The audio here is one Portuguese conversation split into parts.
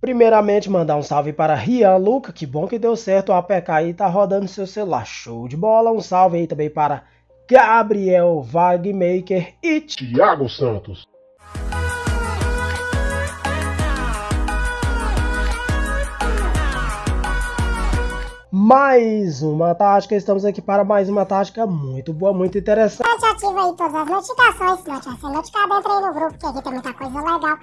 Primeiramente, mandar um salve para Rian Luca, que bom que deu certo, o APK aí tá rodando seu celular, show de bola. Um salve aí também para Gabriel Vagmaker e Thiago Santos. Mais uma tática, estamos aqui para mais uma tática muito boa, muito interessante. Ativa aí todas as notificações, se não tiver sendo notificado, entra aí no grupo, que aqui tem muita coisa legal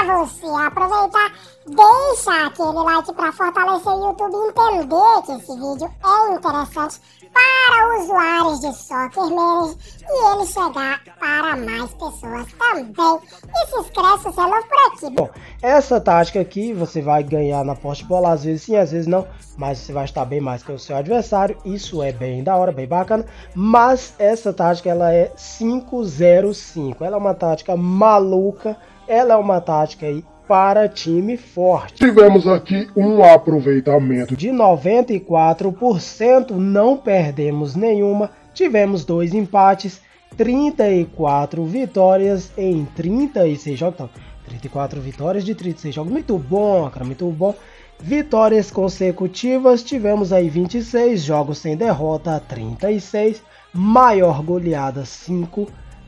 pra você aproveitar. Deixa aquele like pra fortalecer o YouTube e entender que esse vídeo é interessante para usuários de soccer manager e ele chegar para mais pessoas também. E se inscreve se você é novo por aqui. Bom, essa tática aqui você vai ganhar na poste bola, às vezes sim, às vezes não, mas você vai estar bem mais que o seu adversário, isso é bem da hora, bem bacana. Mas essa tática ela é 5-0-5, ela é uma tática maluca, ela é uma tática aí para time forte. Tivemos aqui um aproveitamento de 94%, não perdemos nenhuma, tivemos 2 empates, 34 vitórias em 36 jogos, então, 34 vitórias de 36 jogos, muito bom, cara, muito bom. Vitórias consecutivas, tivemos aí 26 jogos sem derrota, 36, maior goleada 5-0.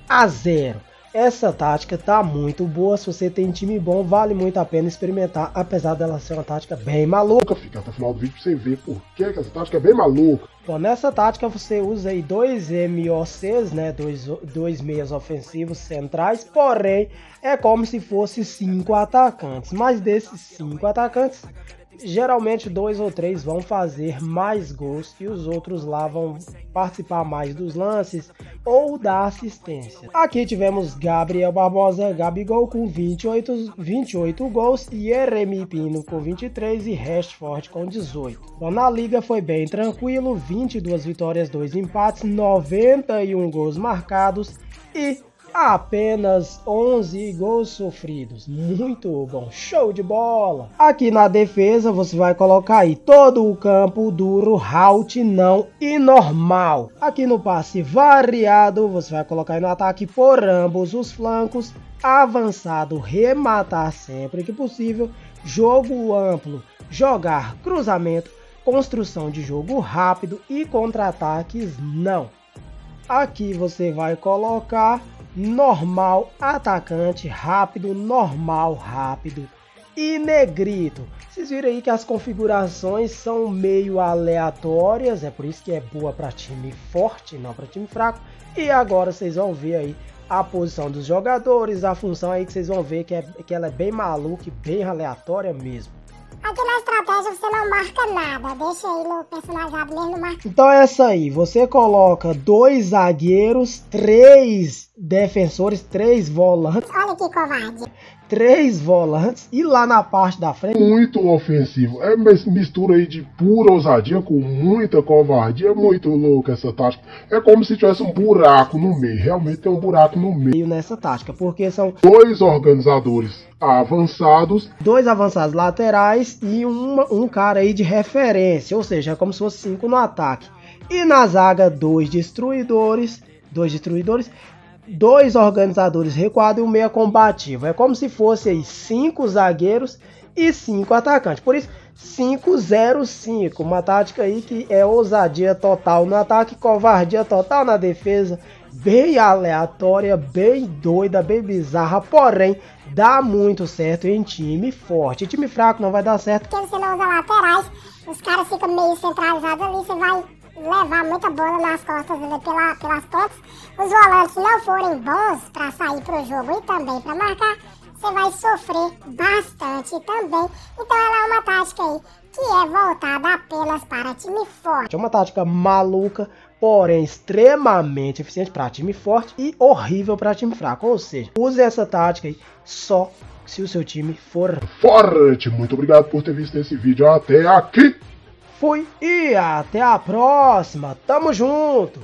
Essa tática tá muito boa, se você tem time bom, vale muito a pena experimentar, apesar dela ser uma tática bem maluca. Fica até o final do vídeo pra você ver por que essa tática é bem maluca. Bom, nessa tática você usa aí 2 MOCs, né, dois meias ofensivos centrais, porém é como se fosse 5 atacantes, mas desses 5 atacantes, geralmente 2 ou 3 vão fazer mais gols e os outros lá vão participar mais dos lances ou da assistência. Aqui tivemos Gabriel Barbosa, Gabigol com 28 gols, e Jeremie Pino com 23 e Rashford com 18. Bom, na liga foi bem tranquilo, 22 vitórias, 2 empates, 91 gols marcados e apenas 11 gols sofridos, muito bom, show de bola. Aqui na defesa você vai colocar aí todo o campo duro, halt, não e normal. Aqui no passe variado você vai colocar aí no ataque por ambos os flancos, avançado, rematar sempre que possível, jogo amplo, jogar cruzamento, construção de jogo rápido e contra-ataques não. Aqui você vai colocar normal, atacante, rápido, normal, rápido e negrito. Vocês viram aí que as configurações são meio aleatórias, é por isso que é boa para time forte, não para time fraco. E agora vocês vão ver aí a posição dos jogadores, a função aí que vocês vão ver que ela é bem maluca e bem aleatória mesmo. Aqui na estratégia você não marca nada, deixa aí no personalizado mesmo, não marca. Então é essa aí, você coloca 2 zagueiros, 3 defensores, 3 volantes. Olha que covarde. 3 volantes e lá na parte da frente. Muito ofensivo, é mistura aí de pura ousadia com muita covardia, é muito louca essa tática. É como se tivesse um buraco no meio, realmente tem um buraco no meio nessa tática, porque são 2 organizadores avançados, 2 avançados laterais e um cara aí de referência, ou seja, é como se fosse 5 no ataque. E na zaga 2 destruidores, 2 organizadores recuados e 1 meia combativo. É como se fosse aí 5 zagueiros e 5 atacantes. Por isso, 5-0-5. Uma tática aí que é ousadia total no ataque, covardia total na defesa. Bem aleatória, bem doida, bem bizarra. Porém, dá muito certo em time forte. Em time fraco não vai dar certo. Porque você não usa laterais, os caras ficam meio centralizados ali, você vai levar muita bola nas costas pelas pontas. Os volantes não forem bons para sair pro jogo e também para marcar, você vai sofrer bastante também. Então ela é uma tática aí que é voltada apenas para time forte. É uma tática maluca, porém extremamente eficiente para time forte e horrível para time fraco. Ou seja, use essa tática aí só se o seu time for forte. Muito obrigado por ter visto esse vídeo até aqui. Fui e até a próxima. Tamo junto!